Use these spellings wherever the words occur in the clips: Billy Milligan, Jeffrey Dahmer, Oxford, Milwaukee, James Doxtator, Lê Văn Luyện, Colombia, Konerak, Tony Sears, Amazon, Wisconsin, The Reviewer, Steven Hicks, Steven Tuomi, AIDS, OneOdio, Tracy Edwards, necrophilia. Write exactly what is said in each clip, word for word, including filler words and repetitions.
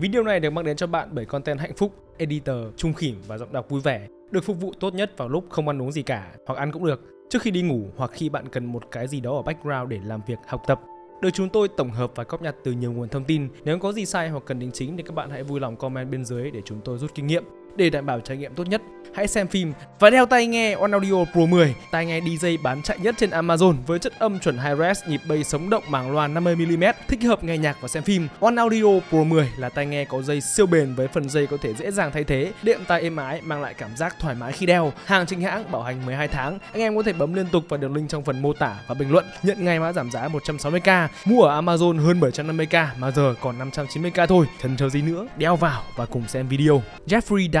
Video này được mang đến cho bạn bởi content hạnh phúc, editor trung khỉm và giọng đọc vui vẻ, được phục vụ tốt nhất vào lúc không ăn uống gì cả, hoặc ăn cũng được, trước khi đi ngủ hoặc khi bạn cần một cái gì đó ở background để làm việc, học tập. Được chúng tôi tổng hợp và cóp nhặt từ nhiều nguồn thông tin. Nếu có gì sai hoặc cần đính chính thì các bạn hãy vui lòng comment bên dưới để chúng tôi rút kinh nghiệm. Để đảm bảo trải nghiệm tốt nhất, hãy xem phim và đeo tai nghe OneOdio Pro mười, tai nghe đê gi bán chạy nhất trên Amazon với chất âm chuẩn hi-res, nhịp bass sống động, màng loa năm mươi mi li mét, thích hợp nghe nhạc và xem phim. OneOdio Pro mười là tai nghe có dây siêu bền với phần dây có thể dễ dàng thay thế, đệm tai êm ái, mang lại cảm giác thoải mái khi đeo. Hàng chính hãng, bảo hành mười hai tháng. Anh em có thể bấm liên tục vào đường link trong phần mô tả và bình luận, nhận ngay mã giảm giá một trăm sáu mươi k. Mua ở Amazon hơn bảy trăm năm mươi k mà giờ còn năm trăm chín mươi k thôi. Thần chờ gì nữa, đeo vào và cùng xem video. Jeffrey Dahmer.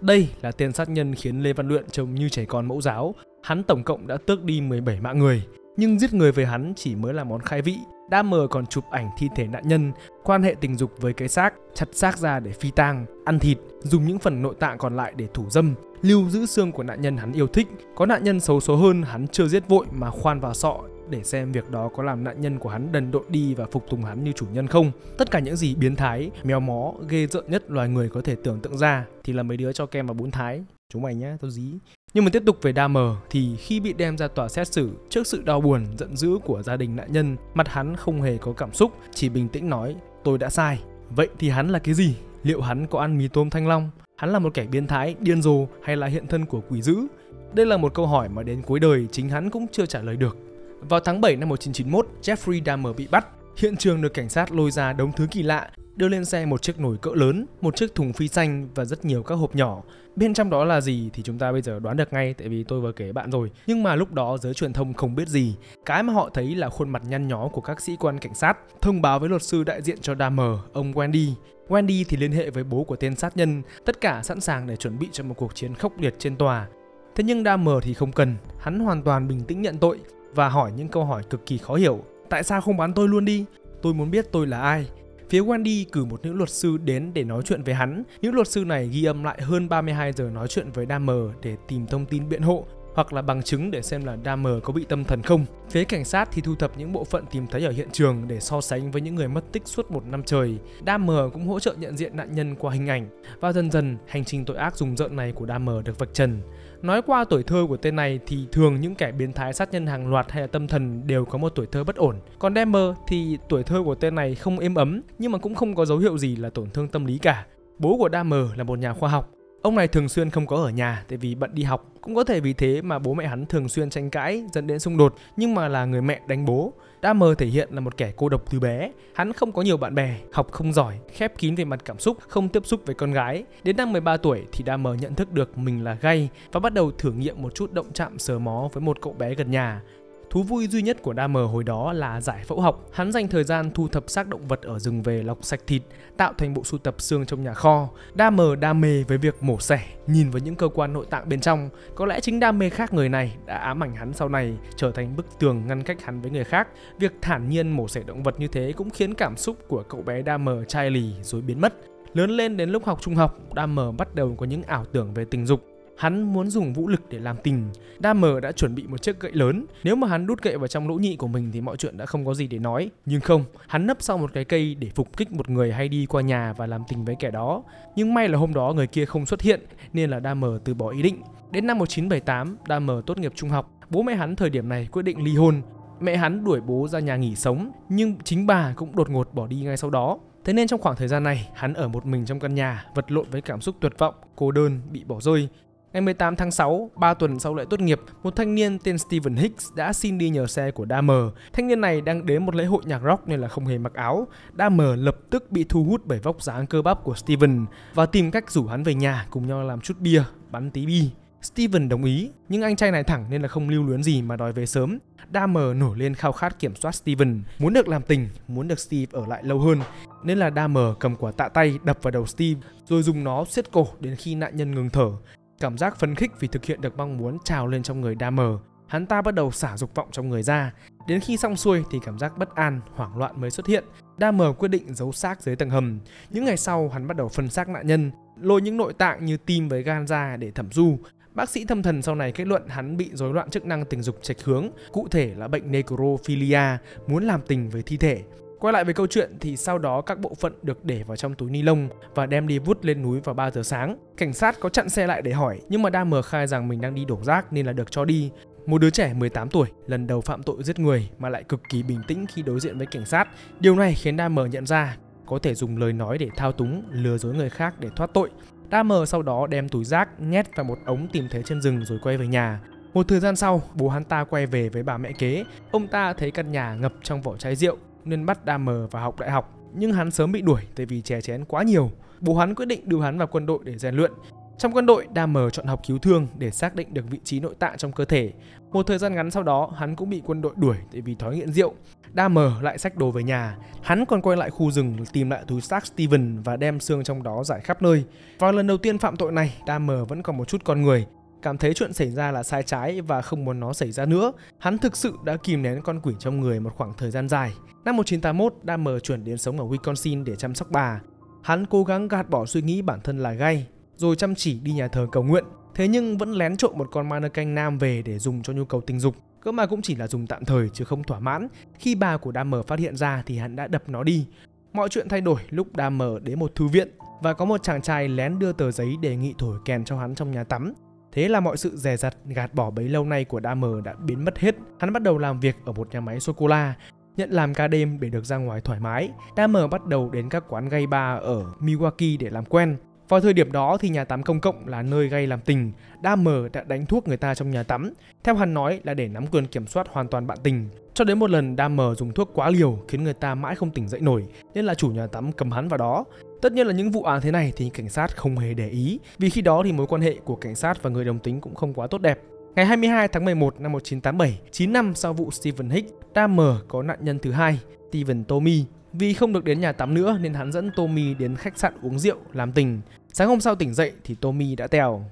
Đây là tên sát nhân khiến Lê Văn Luyện trông như trẻ con mẫu giáo. Hắn tổng cộng đã tước đi mười bảy mạng người. Nhưng giết người với hắn chỉ mới là món khai vị. Dahmer còn chụp ảnh thi thể nạn nhân, quan hệ tình dục với cái xác, chặt xác ra để phi tang, ăn thịt, dùng những phần nội tạng còn lại để thủ dâm, lưu giữ xương của nạn nhân hắn yêu thích. Có nạn nhân xấu số hơn hắn chưa giết vội mà khoan vào sọ để xem việc đó có làm nạn nhân của hắn đần độn đi và phục tùng hắn như chủ nhân không. Tất cả những gì biến thái, méo mó, ghê rợn nhất loài người có thể tưởng tượng ra thì là mấy đứa cho kem vào bún thái. Chúng mày nhá, tao dí. Nhưng mà tiếp tục về Dahmer thì khi bị đem ra tòa xét xử, trước sự đau buồn, giận dữ của gia đình nạn nhân, mặt hắn không hề có cảm xúc, chỉ bình tĩnh nói, tôi đã sai. Vậy thì hắn là cái gì? Liệu hắn có ăn mì tôm Thanh Long? Hắn là một kẻ biến thái, điên rồ hay là hiện thân của quỷ dữ? Đây là một câu hỏi mà đến cuối đời chính hắn cũng chưa trả lời được. Vào tháng bảy năm một nghìn chín trăm chín mươi mốt, Jeffrey Dahmer bị bắt. Hiện trường được cảnh sát lôi ra đống thứ kỳ lạ, đưa lên xe một chiếc nồi cỡ lớn, một chiếc thùng phi xanh và rất nhiều các hộp nhỏ. Bên trong đó là gì thì chúng ta bây giờ đoán được ngay tại vì tôi vừa kể bạn rồi. Nhưng mà lúc đó giới truyền thông không biết gì. Cái mà họ thấy là khuôn mặt nhăn nhó của các sĩ quan cảnh sát. Thông báo với luật sư đại diện cho Dahmer, ông Wendy. Wendy thì liên hệ với bố của tên sát nhân, tất cả sẵn sàng để chuẩn bị cho một cuộc chiến khốc liệt trên tòa. Thế nhưng Dahmer thì không cần, hắn hoàn toàn bình tĩnh nhận tội và hỏi những câu hỏi cực kỳ khó hiểu. Tại sao không bán tôi luôn đi? Tôi muốn biết tôi là ai. Phía Wendy cử một nữ luật sư đến để nói chuyện với hắn. Nữ luật sư này ghi âm lại hơn ba mươi hai giờ nói chuyện với Dahmer để tìm thông tin biện hộ hoặc là bằng chứng để xem là Dahmer có bị tâm thần không. Phía cảnh sát thì thu thập những bộ phận tìm thấy ở hiện trường để so sánh với những người mất tích suốt một năm trời. Dahmer cũng hỗ trợ nhận diện nạn nhân qua hình ảnh và dần dần hành trình tội ác rùng rợn này của Dahmer được vạch trần. Nói qua tuổi thơ của tên này thì thường những kẻ biến thái sát nhân hàng loạt hay là tâm thần đều có một tuổi thơ bất ổn. Còn Dahmer thì tuổi thơ của tên này không êm ấm nhưng mà cũng không có dấu hiệu gì là tổn thương tâm lý cả. Bố của Dahmer là một nhà khoa học. Ông này thường xuyên không có ở nhà tại vì bận đi học. Cũng có thể vì thế mà bố mẹ hắn thường xuyên tranh cãi dẫn đến xung đột, nhưng mà là người mẹ đánh bố. Dahmer thể hiện là một kẻ cô độc từ bé. Hắn không có nhiều bạn bè, học không giỏi, khép kín về mặt cảm xúc, không tiếp xúc với con gái. Đến năm mười ba tuổi thì Dahmer nhận thức được mình là gay và bắt đầu thử nghiệm một chút động chạm sờ mó với một cậu bé gần nhà. Thú vui duy nhất của Dahmer hồi đó là giải phẫu học. Hắn dành thời gian thu thập xác động vật ở rừng về lọc sạch thịt, tạo thành bộ sưu tập xương trong nhà kho. Dahmer đam mê với việc mổ xẻ, nhìn vào những cơ quan nội tạng bên trong. Có lẽ chính đam mê khác người này đã ám ảnh hắn sau này, trở thành bức tường ngăn cách hắn với người khác. Việc thản nhiên mổ xẻ động vật như thế cũng khiến cảm xúc của cậu bé Dahmer chai lì rồi biến mất. Lớn lên đến lúc học trung học, Dahmer bắt đầu có những ảo tưởng về tình dục. Hắn muốn dùng vũ lực để làm tình. Dahmer đã chuẩn bị một chiếc gậy lớn. Nếu mà hắn đút gậy vào trong lỗ nhị của mình thì mọi chuyện đã không có gì để nói. Nhưng không, hắn nấp sau một cái cây để phục kích một người hay đi qua nhà và làm tình với kẻ đó. Nhưng may là hôm đó người kia không xuất hiện nên là Dahmer từ bỏ ý định. Đến năm một nghìn chín trăm bảy mươi tám, Dahmer tốt nghiệp trung học. Bố mẹ hắn thời điểm này quyết định ly hôn. Mẹ hắn đuổi bố ra nhà nghỉ sống, nhưng chính bà cũng đột ngột bỏ đi ngay sau đó. Thế nên trong khoảng thời gian này, hắn ở một mình trong căn nhà, vật lộn với cảm xúc tuyệt vọng, cô đơn, bị bỏ rơi. Ngày mười tám tháng sáu, ba tuần sau lễ tốt nghiệp, một thanh niên tên Steven Hicks đã xin đi nhờ xe của Dahmer. Thanh niên này đang đến một lễ hội nhạc rock nên là không hề mặc áo. Dahmer lập tức bị thu hút bởi vóc dáng cơ bắp của Steven và tìm cách rủ hắn về nhà cùng nhau làm chút bia, bắn tí bi. Steven đồng ý, nhưng anh trai này thẳng nên là không lưu luyến gì mà đòi về sớm. Dahmer nổi lên khao khát kiểm soát Steven, muốn được làm tình, muốn được Steve ở lại lâu hơn. Nên là Dahmer cầm quả tạ tay đập vào đầu Steve rồi dùng nó siết cổ đến khi nạn nhân ngừng thở. Cảm giác phấn khích vì thực hiện được mong muốn trào lên trong người Dahmer. Hắn ta bắt đầu xả dục vọng trong người ra. Đến khi xong xuôi thì cảm giác bất an, hoảng loạn mới xuất hiện. Dahmer quyết định giấu xác dưới tầng hầm. Những ngày sau hắn bắt đầu phân xác nạn nhân, lôi những nội tạng như tim với gan ra để thẩm du. Bác sĩ tâm thần sau này kết luận hắn bị rối loạn chức năng tình dục trệch hướng, cụ thể là bệnh necrophilia, muốn làm tình với thi thể. Quay lại với câu chuyện thì sau đó các bộ phận được để vào trong túi ni lông và đem đi vút lên núi vào ba giờ sáng. Cảnh sát có chặn xe lại để hỏi nhưng mà Dahmer khai rằng mình đang đi đổ rác nên là được cho đi. Một đứa trẻ mười tám tuổi lần đầu phạm tội giết người mà lại cực kỳ bình tĩnh khi đối diện với cảnh sát. Điều này khiến Dahmer nhận ra có thể dùng lời nói để thao túng, lừa dối người khác để thoát tội. Dahmer sau đó đem túi rác nhét vào một ống tìm thấy trên rừng rồi quay về nhà. Một thời gian sau, bố hắn ta quay về với bà mẹ kế. Ông ta thấy căn nhà ngập trong vỏ chai rượu nên bắt Dahmer vào học đại học. Nhưng hắn sớm bị đuổi tại vì chè chén quá nhiều. Bố hắn quyết định đưa hắn vào quân đội để rèn luyện. Trong quân đội, Dahmer chọn học cứu thương để xác định được vị trí nội tạng trong cơ thể. Một thời gian ngắn sau đó, hắn cũng bị quân đội đuổi tại vì thói nghiện rượu. Dahmer lại xách đồ về nhà. Hắn còn quay lại khu rừng tìm lại túi xác Steven và đem xương trong đó rải khắp nơi. Vào lần đầu tiên phạm tội này, Dahmer vẫn còn một chút con người, cảm thấy chuyện xảy ra là sai trái và không muốn nó xảy ra nữa. Hắn thực sự đã kìm nén con quỷ trong người một khoảng thời gian dài. Năm một nghìn chín trăm tám mươi mốt, Dahmer chuyển đến sống ở Wisconsin để chăm sóc bà. Hắn cố gắng gạt bỏ suy nghĩ bản thân là gay, rồi chăm chỉ đi nhà thờ cầu nguyện. Thế nhưng vẫn lén trộm một con mannequin nam về để dùng cho nhu cầu tình dục. Cơ mà cũng chỉ là dùng tạm thời chứ không thỏa mãn. Khi bà của Dahmer phát hiện ra thì hắn đã đập nó đi. Mọi chuyện thay đổi lúc Dahmer đến một thư viện và có một chàng trai lén đưa tờ giấy đề nghị thổi kèn cho hắn trong nhà tắm. Thế là mọi sự dè dặt, gạt bỏ bấy lâu nay của Dahmer đã biến mất hết. Hắn bắt đầu làm việc ở một nhà máy sô-cô-la, nhận làm ca đêm để được ra ngoài thoải mái. Dahmer bắt đầu đến các quán gay bar ở Milwaukee để làm quen. Vào thời điểm đó thì nhà tắm công cộng là nơi gay làm tình. Dahmer đã đánh thuốc người ta trong nhà tắm, theo hắn nói là để nắm quyền kiểm soát hoàn toàn bạn tình. Cho đến một lần Dahmer dùng thuốc quá liều khiến người ta mãi không tỉnh dậy nổi, nên là chủ nhà tắm cầm hắn vào đó. Tất nhiên là những vụ án thế này thì cảnh sát không hề để ý, vì khi đó thì mối quan hệ của cảnh sát và người đồng tính cũng không quá tốt đẹp. Ngày hai mươi hai tháng mười một năm một nghìn chín trăm tám mươi bảy, chín năm sau vụ Steven Hicks, Dahmer có nạn nhân thứ hai, Steven Tuomi. Vì không được đến nhà tắm nữa nên hắn dẫn Tuomi đến khách sạn uống rượu, làm tình. Sáng hôm sau tỉnh dậy thì Tuomi đã tèo.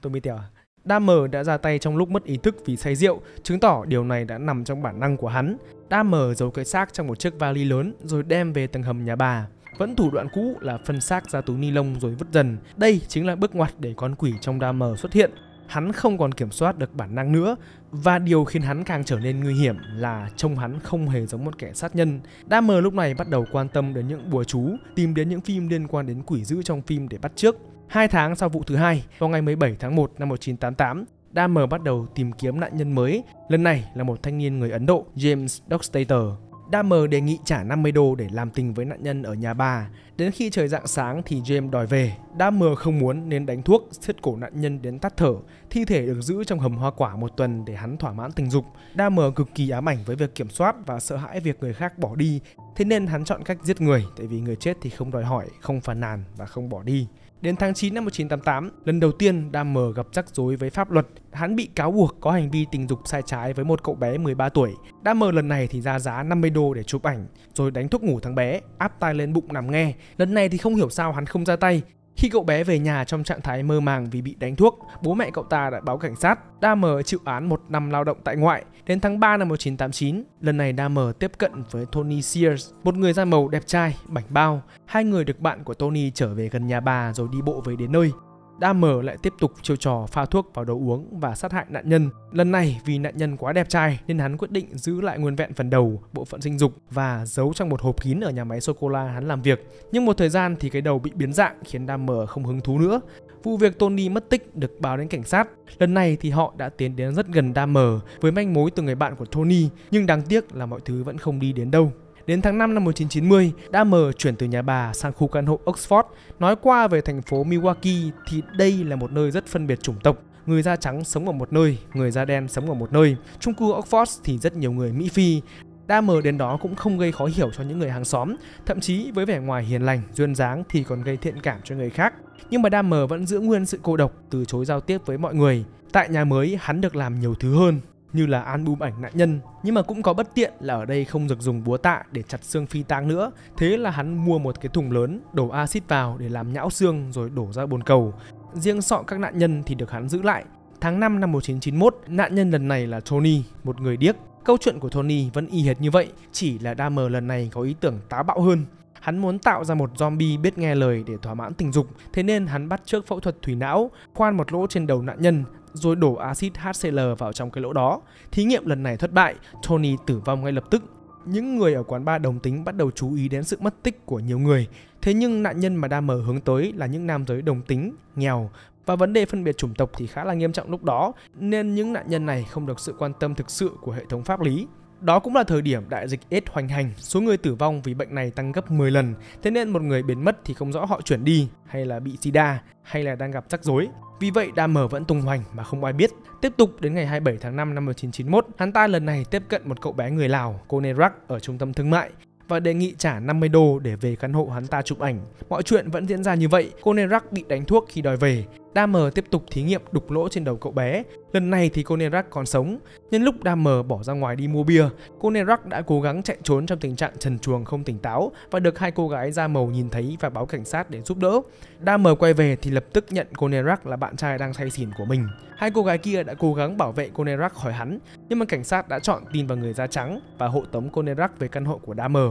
Tuomi tèo à? Dahmer đã ra tay trong lúc mất ý thức vì say rượu, chứng tỏ điều này đã nằm trong bản năng của hắn. Dahmer giấu cái xác trong một chiếc vali lớn rồi đem về tầng hầm nhà bà. Vẫn thủ đoạn cũ là phân xác ra túi ni lông rồi vứt dần. Đây chính là bước ngoặt để con quỷ trong Dahmer xuất hiện. Hắn không còn kiểm soát được bản năng nữa, và điều khiến hắn càng trở nên nguy hiểm là trông hắn không hề giống một kẻ sát nhân. Dahmer lúc này bắt đầu quan tâm đến những bùa chú, tìm đến những phim liên quan đến quỷ dữ trong phim để bắt chước. Hai tháng sau vụ thứ hai, vào ngày mười bảy tháng một năm một nghìn chín trăm tám mươi tám, Dahmer bắt đầu tìm kiếm nạn nhân mới. Lần này là một thanh niên người Ấn Độ, James Doxtator. Dahmer đề nghị trả năm mươi đô để làm tình với nạn nhân ở nhà bà. Đến khi trời rạng sáng thì James đòi về. Dahmer không muốn nên đánh thuốc, siết cổ nạn nhân đến tắt thở. Thi thể được giữ trong hầm hoa quả một tuần để hắn thỏa mãn tình dục. Dahmer cực kỳ ám ảnh với việc kiểm soát và sợ hãi việc người khác bỏ đi. Thế nên hắn chọn cách giết người, tại vì người chết thì không đòi hỏi, không phàn nàn và không bỏ đi. Đến tháng chín năm một nghìn chín trăm tám mươi tám, lần đầu tiên Dahmer gặp rắc rối với pháp luật. Hắn bị cáo buộc có hành vi tình dục sai trái với một cậu bé mười ba tuổi. Dahmer lần này thì ra giá năm mươi đô để chụp ảnh, rồi đánh thuốc ngủ thằng bé, áp tai lên bụng nằm nghe. Lần này thì không hiểu sao hắn không ra tay. Khi cậu bé về nhà trong trạng thái mơ màng vì bị đánh thuốc, bố mẹ cậu ta đã báo cảnh sát. Dahmer chịu án một năm lao động tại ngoại. Đến tháng ba năm một nghìn chín trăm tám mươi chín, lần này Dahmer tiếp cận với Tony Sears, một người da màu đẹp trai, bảnh bao. Hai người được bạn của Tony trở về gần nhà bà rồi đi bộ về đến nơi. Dahmer lại tiếp tục chiêu trò pha thuốc vào đồ uống và sát hại nạn nhân. Lần này vì nạn nhân quá đẹp trai nên hắn quyết định giữ lại nguyên vẹn phần đầu, bộ phận sinh dục và giấu trong một hộp kín ở nhà máy sô-cô-la hắn làm việc. Nhưng một thời gian thì cái đầu bị biến dạng khiến Dahmer không hứng thú nữa. Vụ việc Tony mất tích được báo đến cảnh sát. Lần này thì họ đã tiến đến rất gần Dahmer với manh mối từ người bạn của Tony, nhưng đáng tiếc là mọi thứ vẫn không đi đến đâu. Đến tháng năm năm một nghìn chín trăm chín mươi, Dahmer chuyển từ nhà bà sang khu căn hộ Oxford. Nói qua về thành phố Milwaukee thì đây là một nơi rất phân biệt chủng tộc. Người da trắng sống ở một nơi, người da đen sống ở một nơi. Chung cư Oxford thì rất nhiều người Mỹ Phi. Dahmer đến đó cũng không gây khó hiểu cho những người hàng xóm. Thậm chí với vẻ ngoài hiền lành, duyên dáng thì còn gây thiện cảm cho người khác. Nhưng mà Dahmer vẫn giữ nguyên sự cô độc, từ chối giao tiếp với mọi người. Tại nhà mới, hắn được làm nhiều thứ hơn, như là album ảnh nạn nhân. Nhưng mà cũng có bất tiện là ở đây không được dùng búa tạ để chặt xương phi tang nữa. Thế là hắn mua một cái thùng lớn, đổ axit vào để làm nhão xương rồi đổ ra bồn cầu. Riêng sọ các nạn nhân thì được hắn giữ lại. Tháng năm năm một nghìn chín trăm chín mươi mốt, nạn nhân lần này là Tony, một người điếc. Câu chuyện của Tony vẫn y hệt như vậy, chỉ là Dahmer lần này có ý tưởng táo bạo hơn. Hắn muốn tạo ra một zombie biết nghe lời để thỏa mãn tình dục. Thế nên hắn bắt chước phẫu thuật thủy não, khoan một lỗ trên đầu nạn nhân rồi đổ axit hát xê lờ vào trong cái lỗ đó. Thí nghiệm lần này thất bại, Tony tử vong ngay lập tức. Những người ở quán bar đồng tính bắt đầu chú ý đến sự mất tích của nhiều người. Thế nhưng nạn nhân mà Dahmer hướng tới là những nam giới đồng tính, nghèo. Và vấn đề phân biệt chủng tộc thì khá là nghiêm trọng lúc đó, nên những nạn nhân này không được sự quan tâm thực sự của hệ thống pháp lý. Đó cũng là thời điểm đại dịch AIDS hoành hành, số người tử vong vì bệnh này tăng gấp mười lần. Thế nên một người biến mất thì không rõ họ chuyển đi, hay là bị sida, hay là đang gặp rắc rối. Vì vậy Dahmer vẫn tung hoành mà không ai biết. Tiếp tục đến ngày hai mươi bảy tháng năm năm một nghìn chín trăm chín mươi mốt, hắn ta lần này tiếp cận một cậu bé người Lào, Konerak, ở trung tâm thương mại và đề nghị trả năm mươi đô để về căn hộ hắn ta chụp ảnh. Mọi chuyện vẫn diễn ra như vậy, Konerak bị đánh thuốc khi đòi về. Dahmer tiếp tục thí nghiệm đục lỗ trên đầu cậu bé. Lần này thì Konerak còn sống. Nhân lúc Dahmer bỏ ra ngoài đi mua bia, Konerak đã cố gắng chạy trốn trong tình trạng trần truồng không tỉnh táo và được hai cô gái da màu nhìn thấy và báo cảnh sát để giúp đỡ. Dahmer quay về thì lập tức nhận Konerak là bạn trai đang say xỉn của mình. Hai cô gái kia đã cố gắng bảo vệ Konerak khỏi hắn, nhưng mà cảnh sát đã chọn tin vào người da trắng và hộ tống Konerak về căn hộ của Dahmer.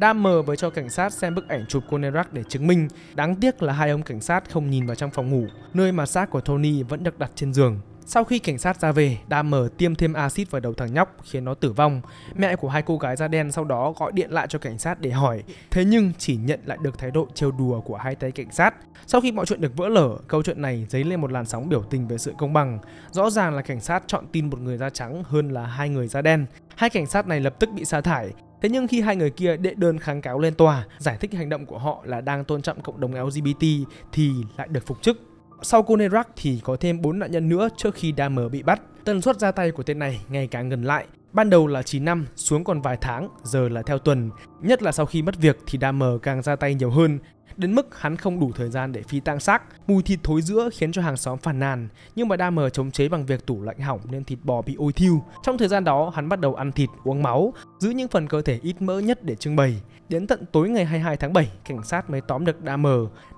Dahmer với cho cảnh sát xem bức ảnh chụp Konerak để chứng minh. Đáng tiếc là hai ông cảnh sát không nhìn vào trong phòng ngủ, nơi mà xác của Tony vẫn được đặt trên giường. Sau khi cảnh sát ra về, Dahmer tiêm thêm axit vào đầu thằng nhóc khiến nó tử vong. Mẹ của hai cô gái da đen sau đó gọi điện lại cho cảnh sát để hỏi, thế nhưng chỉ nhận lại được thái độ trêu đùa của hai tay cảnh sát. Sau khi mọi chuyện được vỡ lở, câu chuyện này dấy lên một làn sóng biểu tình về sự công bằng. Rõ ràng là cảnh sát chọn tin một người da trắng hơn là hai người da đen. Hai cảnh sát này lập tức bị sa thải. Thế nhưng khi hai người kia đệ đơn kháng cáo lên tòa, giải thích hành động của họ là đang tôn trọng cộng đồng lờ giê bê tê thì lại được phục chức. Sau Konerak thì có thêm bốn nạn nhân nữa trước khi Dahmer bị bắt. Tần suất ra tay của tên này ngày càng gần lại. Ban đầu là chín năm, xuống còn vài tháng, giờ là theo tuần. Nhất là sau khi mất việc thì Dahmer càng ra tay nhiều hơn. Đến mức hắn không đủ thời gian để phi tang xác. Mùi thịt thối rữa khiến cho hàng xóm phàn nàn. Nhưng mà Dahmer chống chế bằng việc tủ lạnh hỏng nên thịt bò bị ôi thiêu. Trong thời gian đó hắn bắt đầu ăn thịt, uống máu, giữ những phần cơ thể ít mỡ nhất để trưng bày. Đến tận tối ngày hai mươi hai tháng bảy, cảnh sát mới tóm được Dahmer.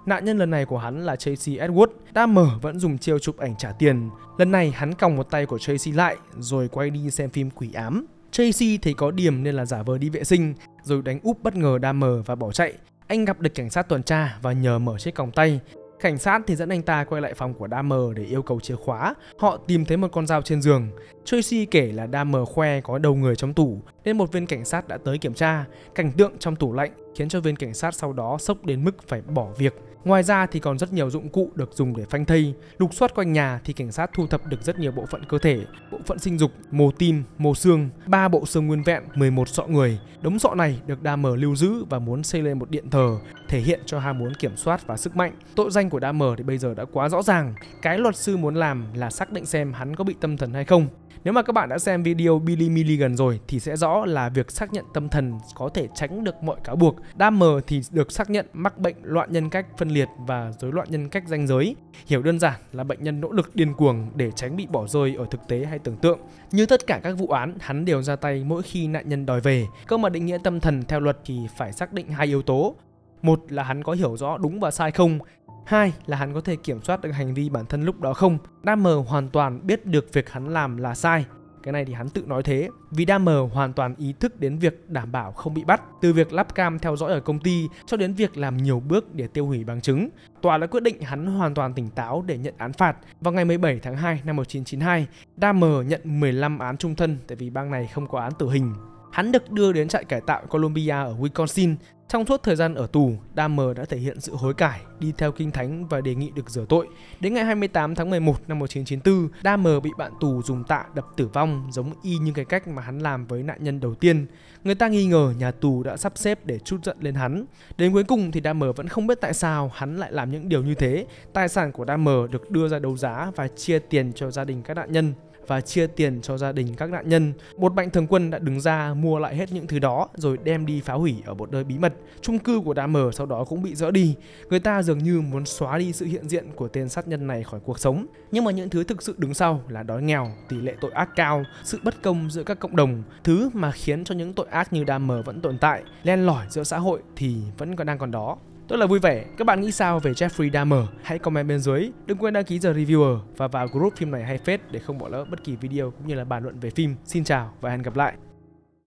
Nạn nhân lần này của hắn là Tracy Edwards. Dahmer vẫn dùng chiêu chụp ảnh trả tiền. Lần này hắn còng một tay của Tracy lại rồi quay đi xem phim quỷ ám. Tracy thấy có điểm nên là giả vờ đi vệ sinh, rồi đánh úp bất ngờ Dahmer và bỏ chạy. Anh gặp được cảnh sát tuần tra và nhờ mở chiếc còng tay. Cảnh sát thì dẫn anh ta quay lại phòng của Dahmer để yêu cầu chìa khóa. Họ tìm thấy một con dao trên giường. Tracy kể là Dahmer khoe có đầu người trong tủ nên một viên cảnh sát đã tới kiểm tra. Cảnh tượng trong tủ lạnh khiến cho viên cảnh sát sau đó sốc đến mức phải bỏ việc. Ngoài ra thì còn rất nhiều dụng cụ được dùng để phanh thây. Lục soát quanh nhà thì cảnh sát thu thập được rất nhiều bộ phận cơ thể, bộ phận sinh dục, mô tim, mô xương, ba bộ xương nguyên vẹn, mười một sọ người. Đống sọ này được Dahmer lưu giữ và muốn xây lên một điện thờ, thể hiện cho ham muốn kiểm soát và sức mạnh. Tội danh của Dahmer thì bây giờ đã quá rõ ràng. Cái luật sư muốn làm là xác định xem hắn có bị tâm thần hay không. Nếu mà các bạn đã xem video Billy Milligan rồi thì sẽ rõ là việc xác nhận tâm thần có thể tránh được mọi cáo buộc. Dahmer thì được xác nhận mắc bệnh loạn nhân cách phân liệt và rối loạn nhân cách ranh giới. Hiểu đơn giản là bệnh nhân nỗ lực điên cuồng để tránh bị bỏ rơi ở thực tế hay tưởng tượng. Như tất cả các vụ án, hắn đều ra tay mỗi khi nạn nhân đòi về. Cơ mà định nghĩa tâm thần theo luật thì phải xác định hai yếu tố. Một là hắn có hiểu rõ đúng và sai không. Hai là hắn có thể kiểm soát được hành vi bản thân lúc đó không. Dahmer hoàn toàn biết được việc hắn làm là sai. Cái này thì hắn tự nói thế. Vì Dahmer hoàn toàn ý thức đến việc đảm bảo không bị bắt. Từ việc lắp cam theo dõi ở công ty cho đến việc làm nhiều bước để tiêu hủy bằng chứng. Tòa đã quyết định hắn hoàn toàn tỉnh táo để nhận án phạt. Vào ngày mười bảy tháng hai năm một nghìn chín trăm chín mươi hai, Dahmer nhận mười lăm án chung thân tại vì bang này không có án tử hình. Hắn được đưa đến trại cải tạo Colombia ở Wisconsin. Trong suốt thời gian ở tù, Dahmer đã thể hiện sự hối cải, đi theo kinh thánh và đề nghị được rửa tội. Đến ngày hai mươi tám tháng mười một năm một nghìn chín trăm chín mươi tư, Dahmer bị bạn tù dùng tạ đập tử vong giống y như cái cách mà hắn làm với nạn nhân đầu tiên. Người ta nghi ngờ nhà tù đã sắp xếp để trút giận lên hắn. Đến cuối cùng thì Dahmer vẫn không biết tại sao hắn lại làm những điều như thế. Tài sản của Dahmer được đưa ra đấu giá và chia tiền cho gia đình các nạn nhân. và chia tiền cho gia đình các nạn nhân. Một mạnh thường quân đã đứng ra mua lại hết những thứ đó rồi đem đi phá hủy ở một nơi bí mật. Chung cư của Dahmer sau đó cũng bị dỡ đi. Người ta dường như muốn xóa đi sự hiện diện của tên sát nhân này khỏi cuộc sống. Nhưng mà những thứ thực sự đứng sau là đói nghèo, tỷ lệ tội ác cao, sự bất công giữa các cộng đồng, thứ mà khiến cho những tội ác như Dahmer vẫn tồn tại, len lỏi giữa xã hội thì vẫn còn đang còn đó. Tôi là Vui Vẻ, các bạn nghĩ sao về Jeffrey Dahmer? Hãy comment bên dưới. Đừng quên đăng ký The Reviewer và vào group phim này hay phết để không bỏ lỡ bất kỳ video cũng như là bàn luận về phim. Xin chào và hẹn gặp lại.